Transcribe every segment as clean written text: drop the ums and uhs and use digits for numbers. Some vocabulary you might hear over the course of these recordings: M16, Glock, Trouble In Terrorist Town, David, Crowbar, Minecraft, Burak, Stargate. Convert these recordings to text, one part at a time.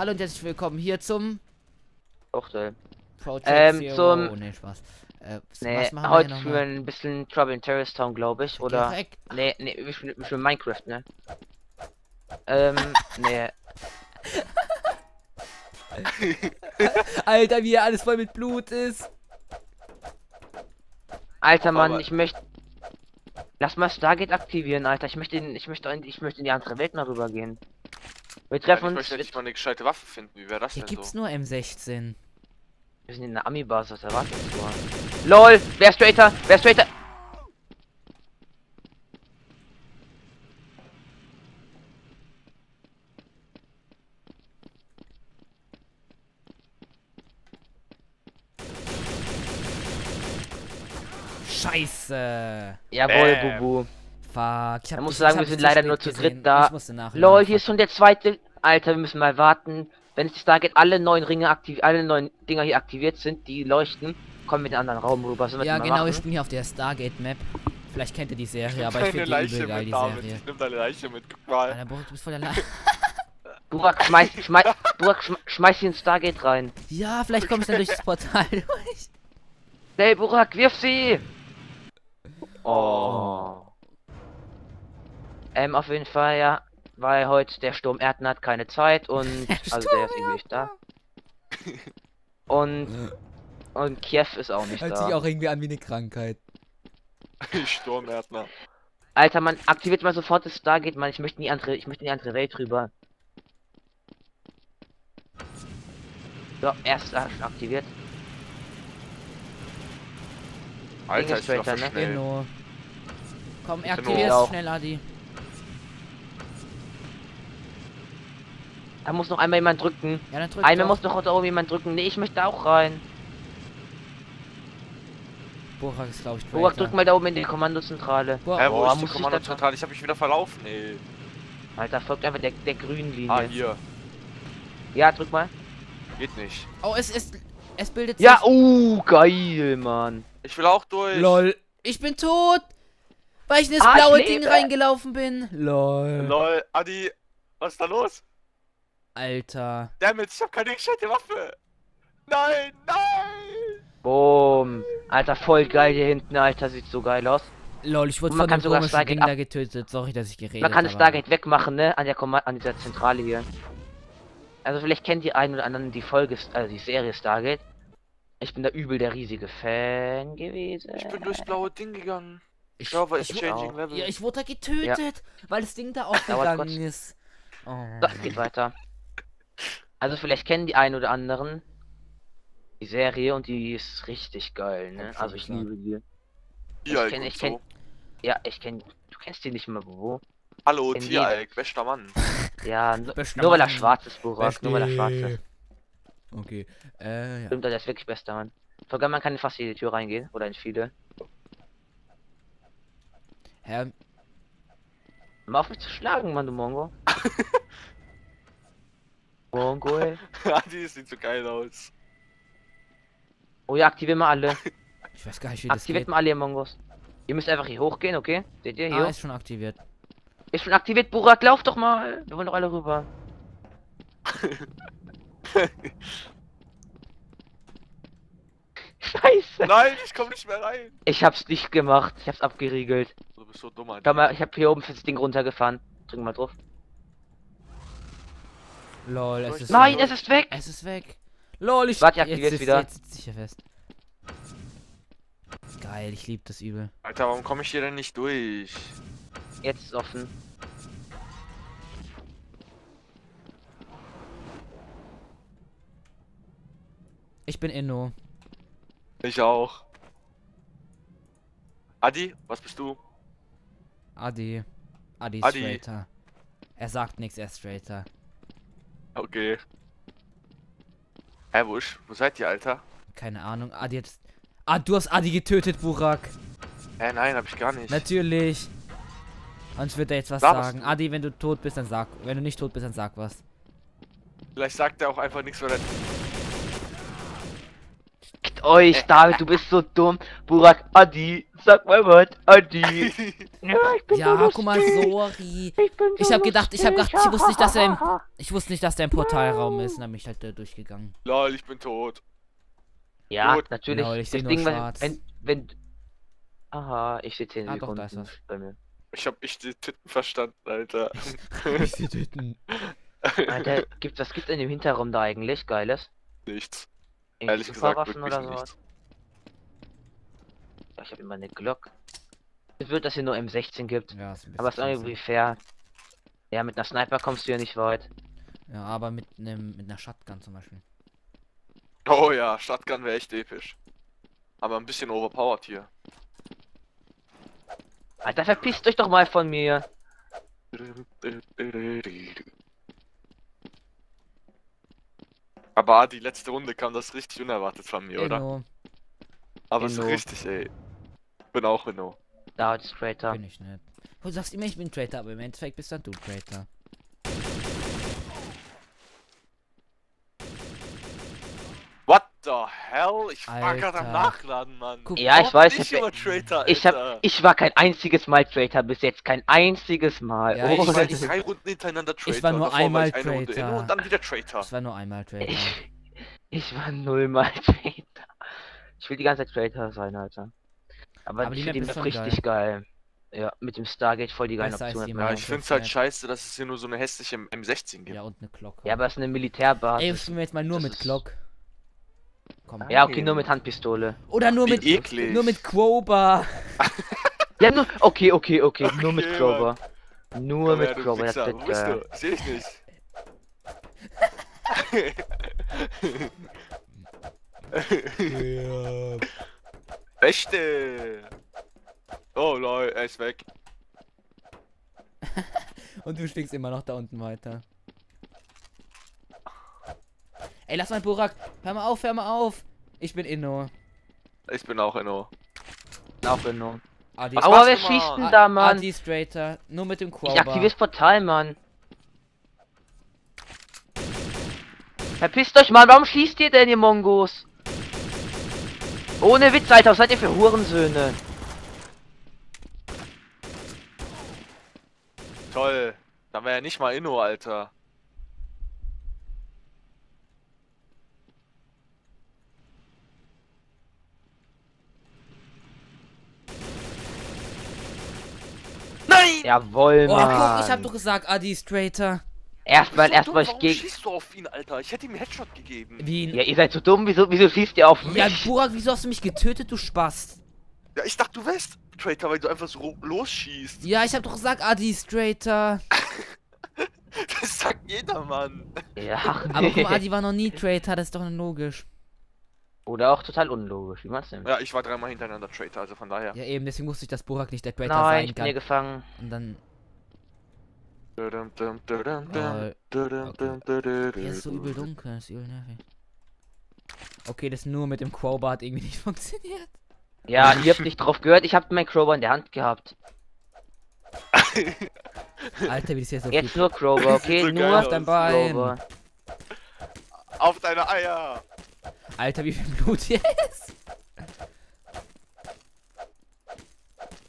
Hallo und herzlich willkommen hier zum Project Zero. Nee, Spaß. Heute spielen wir ein bisschen Trouble in Terrorist Town, glaube ich, oder? Direkt. Nee, wir spielen Minecraft, ne? Nee. Alter, wie hier alles voll mit Blut ist. Alter, Mann, ich möchte... Lass mal Stargate aktivieren, Alter. Ich möchte in die andere Welt mal rübergehen. Wir treffen uns... Ich möchte nicht mal eine gescheite Waffe finden. Wie wäre das denn so? Hier gibt's nur M16. Wir sind in der Ami-Basis, was erwartest du? LOL! Wer ist Traitor? Wer ist Traitor? Scheiße! Jawohl, Bubu. Fuck, ich muss sagen, wir sind leider nur zu dritt da. LOL, hier ist schon der zweite. Alter, wir müssen mal warten. Wenn es da geht, alle neuen Dinger hier aktiviert sind, die leuchten, kommen wir in den anderen Raum rüber. Ja, genau, ich bin hier auf der Stargate-Map. Vielleicht kennt ihr die Serie, aber ich finde die übel geil, die Serie. Ich nehm deine Leiche mit, guck mal. Alter, Burak, du bist voll der Leiche. Burak, schmeiß sie in Stargate rein. Ja, vielleicht kommst du ja durch das Portal durch. Hey, Burak, wirf sie! Oh. Auf jeden Fall, ja. Weil heute der Sturm Erden hat keine Zeit und... also der ist irgendwie nicht da. Und Kiew ist auch nicht da. Hört sich auch irgendwie an wie eine Krankheit. Sturm Erden. Alter, man aktiviert mal sofort das Stargate, man. Ich möchte in die andere Welt rüber. So, erst aktiviert. Alter, ist doch so schnell. Genau. Komm, aktivier schnell, Adi. Da muss noch einmal jemand drücken. Ja, dann drückt einmal doch. Muss noch da oben jemand drücken. Nee, ich möchte auch rein. Boah, ist glaube ich Traitor. Boah, drück mal da oben in die Kommandozentrale. Boah, wo ist die Kommandozentrale? Ich hab mich wieder verlaufen, ey. Alter, folgt einfach der grünen Linie. Ah, hier. Ja, drück mal. Geht nicht. Oh, es bildet sich. Ja, geil, Mann. Ich will auch durch. LOL. Ich bin tot. Weil ich in das blaue Ding reingelaufen bin. LOL. LOL, Adi, was ist da los? Alter. Damit, ich hab keine gescheite Waffe. Nein, nein. Boom. Alter, voll geil hier hinten, Alter. Sieht so geil aus. Lol, ich wurde von einem komischen Ding da getötet. Sorry, dass ich geredet habe. Man kann das Stargate wegmachen, ne? An dieser Zentrale hier. Also vielleicht kennt ihr einen oder anderen die Folge, also die Serie Stargate. Ich bin da übel der riesige Fan gewesen. Ich bin durchs blaue Ding gegangen. Ich glaube, es ist Changing Level. Ja, ich wurde da getötet, weil das Ding da aufgegangen ist. Oh. Das geht weiter. Also vielleicht kennen die einen oder anderen die Serie und die ist richtig geil, ne? Also ich liebe die. Ja, du kennst die nicht mehr, wo? Hallo, Tieralk, bester Mann. Ja, nur weil er schwarz ist, Burak, nur weil er schwarz ist. Okay, ja. Stimmt, der ist wirklich bester Mann. Sogar man kann in fast jede Tür reingehen, oder in viele. Hä? Hör mal auf mich zu schlagen, Mann, du Mongo. Mongo. Die sieht so geil aus. Oh ja, aktiviert mal alle. Ich weiß gar nicht, wie das geht. Aktiviert mal alle, ihr Mongos. Ihr müsst einfach hier hochgehen, okay? Seht ihr hier? Ist schon aktiviert. Ist schon aktiviert, Burak, lauf doch mal. Wir wollen doch alle rüber. Scheiße. Nein, ich komm nicht mehr rein. Ich hab's nicht gemacht. Ich hab's abgeriegelt. Du bist so dumm, Alter. Schau mal, ich hab hier oben das Ding runtergefahren. Drück mal drauf. Lol, es ist... Nein, es ist weg! Es ist weg! Lol, ich... Warte, aktiviert wieder. Jetzt sitzt sicher fest. Geil, ich liebe das übel. Alter, warum komme ich hier denn nicht durch? Jetzt ist offen. Ich bin Inno. Ich auch. Adi, was bist du? Adi. Adi ist Traitor. Er sagt nichts, er ist Traitor. Okay. Hey, wo seid ihr, Alter? Keine Ahnung. Adi hat... Ah, du hast Adi getötet, Burak. Nein, hab ich gar nicht. Natürlich. Sonst wird er jetzt was sagen. Adi, wenn du tot bist, dann sag. Wenn du nicht tot bist, dann sag was. Vielleicht sagt er auch einfach nichts, weil er... Fickt euch, David, du bist so dumm. Burak, Adi, sag mal was, Adi. Ja, ich bin ja, so guck mal, sorry. Ich hab gedacht, ich wusste nicht, dass er im, Portalraum ist. Dann bin ich halt durchgegangen. Lol, ich bin tot. Ja, tot. Natürlich. Lol, ich seh nur schwarz. Wenn... Aha, ich seh 10 Sekunden. Doch, da ist was. Bei mir. Ich hab echt die Titten verstanden, Alter. Ich die Titten. Alter, was gibt's in dem Hinterraum da eigentlich? Geiles? Nichts. Ehrlich gesagt, oder sowas? Ich habe immer eine Glock. Es wird, dass hier nur M16 gibt. Ja, ist ein aber es ist irgendwie fair. Ja, mit einer Sniper kommst du ja nicht weit. Ja, aber mit einer Shotgun zum Beispiel. Oh ja, Shotgun wäre echt episch. Aber ein bisschen overpowered hier. Alter, verpisst euch doch mal von mir. Aber die letzte Runde kam das richtig unerwartet von mir, oder? Inno. Aber es ist richtig, ey. Ich bin auch Inno. Da ist Traitor. Bin ich nicht. Du sagst immer, ich bin Traitor, aber im Endeffekt bist dann du Traitor. What the hell? Ich war gerade am Nachladen, Mann. Guck, ja, ich weiß nicht. Ich war kein einziges Mal Traitor bis jetzt. Kein einziges Mal. Ja, oh, ich war nicht 3 Runden hintereinander Traitor. Ich war nur einmal Traitor. Und dann wieder Traitor. Ich war nur einmal Traitor. Ich war 0-mal Traitor. Ich will die ganze Zeit Traitor sein, Alter. Aber die Map ist richtig geil. Ja, mit dem Stargate voll die geile Option. Ja, ich find's halt scheiße, dass es hier nur so eine hässliche M16 gibt. Ja, und eine Glock. Ja, aber es ist eine Militärbasis. Ey, ich spiel mir jetzt mal nur mit Glock. Komm, ja, okay, nur mit Handpistole. Oder nur mit eklig. Nur mit Crowbar. Ja, nur okay, nur mit Crowbar. Nur mit Crowbar, das ist geil. Seh ich nicht. Ja. Echte. Oh lol, er ist weg. Und du stinkst immer noch da unten weiter. Ey, lass mal Burak. Hör mal auf, hör mal auf. Ich bin Inno. Ich bin auch Inno. Adi, aber wir schießen da, Mann. Adi ist Traitor. Nur mit dem Crowbar. Ich aktiviere das Portal, Mann. Verpisst euch mal. Warum schießt ihr denn, ihr Mongos? Ohne Witz, Alter. Was seid ihr für Hurensöhne? Toll. Da wär ja nicht mal Inno, Alter. Jawohl, Mann. Oh, guck, ich hab doch gesagt, Adi ist Traitor. Erstmal ich gegen. Wieso schießt du auf ihn, Alter? Ich hätte ihm Headshot gegeben. Wie? Ja, ihr seid so dumm, wieso schießt ihr auf mich? Ja, Burak, wieso hast du mich getötet, du Spaß? Ja, ich dachte, du wärst Traitor, weil du einfach so los schießt. Ja, ich hab doch gesagt, Adi ist Traitor. Das sagt jeder, Mann. Ja, aber guck mal, Adi war noch nie Traitor, das ist doch logisch. Oder auch total unlogisch, wie meinst du denn? Ja, ich war 3-mal hintereinander Traitor, also von daher. Ja eben, deswegen wusste ich, dass Burak nicht der Traitor sein kann. Nein, ich bin hier gefangen. Und dann... Okay. Hier ist so übel dunkel, das ist übel nervig. Okay, das nur mit dem Crowbar hat irgendwie nicht funktioniert. Ja, ihr habt nicht drauf gehört, ich hab meinen Crowbar in der Hand gehabt. Alter, wie das hier so jetzt nur Crowbar, okay? So nur auf dein Bein. Crowbar. Auf deine Eier! Alter, wie viel Blut hier ist!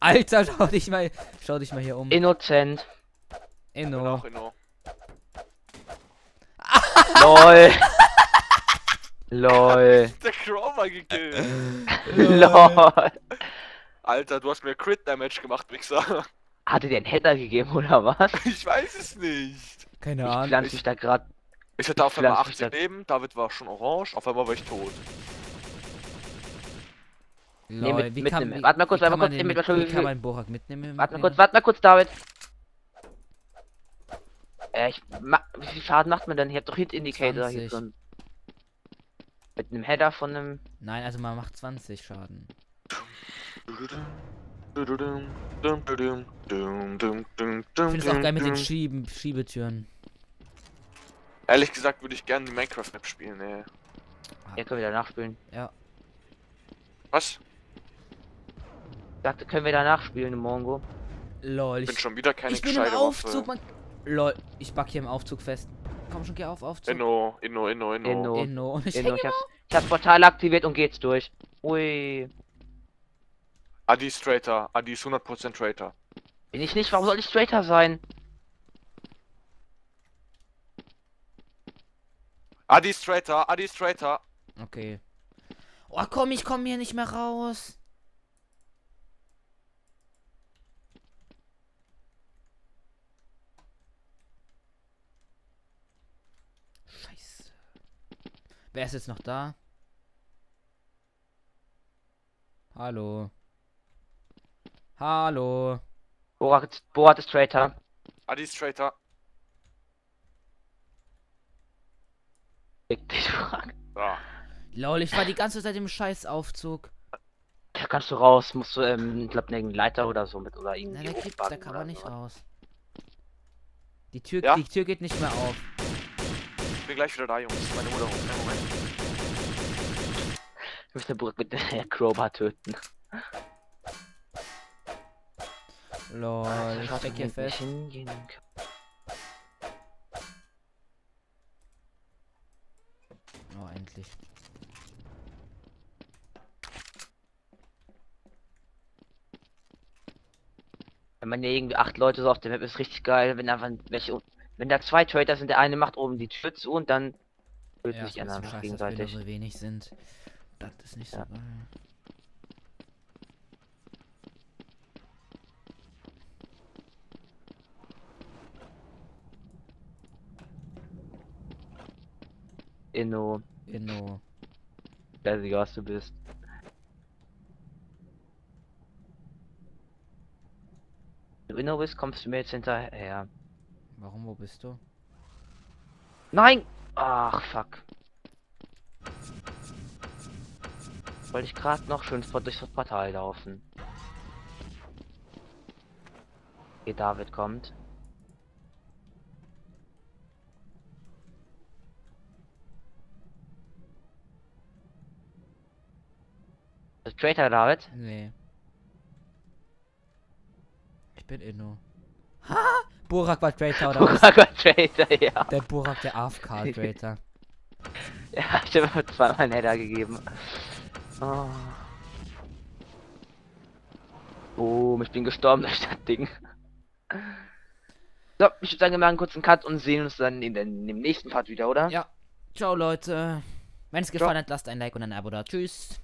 Alter, schau dich mal hier um. Innocent. Inno. Inno. LOL. LOL. Der Crowbar gekillt. LOL. Alter, du hast mir Crit Damage gemacht, Wichser. Hatte dir einen Header gegeben oder was? Ich weiß es nicht. Keine Ahnung. Ich pflanze mich da gerade. Ich hatte auf einmal 18 Leben, David war schon orange, auf einmal war ich tot. Nee, mitnehmen. Warte mal kurz, warte mal kurz, David. Wie viel Schaden macht man denn? Ich hab doch Hit-Indicator hier drin. Mit einem Header von einem... Nein, also man macht 20 Schaden. Ich find's auch geil mit den Schiebetüren. Ehrlich gesagt würde ich gerne die Minecraft-Map spielen, ey. Ja, können wir danach spielen. Ja. Was? Ich dachte, können wir danach spielen, Mongo. Lol, ich bin schon wieder keine gescheite Waffe. Lol, ich back hier im Aufzug fest. Komm schon, geh auf. Inno. Ich hab Portal aktiviert und geht's durch. Ui. Adi ist Traitor. Adi ist 100% Traitor. Bin ich nicht, warum soll ich Traitor sein? Adi ist Traitor, Adi ist Traitor. Okay. Oh komm, ich komm hier nicht mehr raus. Scheiße. Wer ist jetzt noch da? Hallo. Hallo. Borat ist Traitor. Adi ist Traitor. Ich frag. Ah. Lol, ich war die ganze Zeit im Scheißaufzug. Da kannst du raus, musst du, ich glaub, irgendeinen Leiter oder so mit oder irgendwie. Nein, da kann man nicht raus. Die Tür, ja? Die Tür geht nicht mehr auf. Ich bin gleich wieder da, Jungs. Meine Mutter ruft. Moment. Ich muss den Burg mit der Crowbar töten. Lol, ich steck hier fest. Hingehen. Oh, endlich. Wenn man hier irgendwie 8 Leute so auf der Map ist, richtig geil. Wenn einfach welche, wenn da 2 Trader sind, der eine macht oben die Tür zu und dann wird sich einer gegenseitig. Dass wir wenig sind, das ist nicht so geil. Inno. Ich weiß nicht, was du bist. Wenn du Inno bist, kommst du mir jetzt hinterher. Warum, wo bist du? Nein! Ach, fuck. Wollte ich gerade noch schön durch das Portal laufen. Okay, David kommt. Traitor, David? Nee. Ich bin Inno. Ha! Burak war Traitor, oder was? Burak war Traitor, ja. Der Burak, der AFK-Traitor. Ja, ich hab mir zweimal einen Header gegeben. Oh. Oh, ich bin gestorben durch das Ding. So, ich würde sagen, wir machen kurz einen Cut und sehen uns dann in dem nächsten Part wieder, oder? Ja. Ciao, Leute. Wenn es gefallen hat, lasst ein Like und ein Abo da. Tschüss.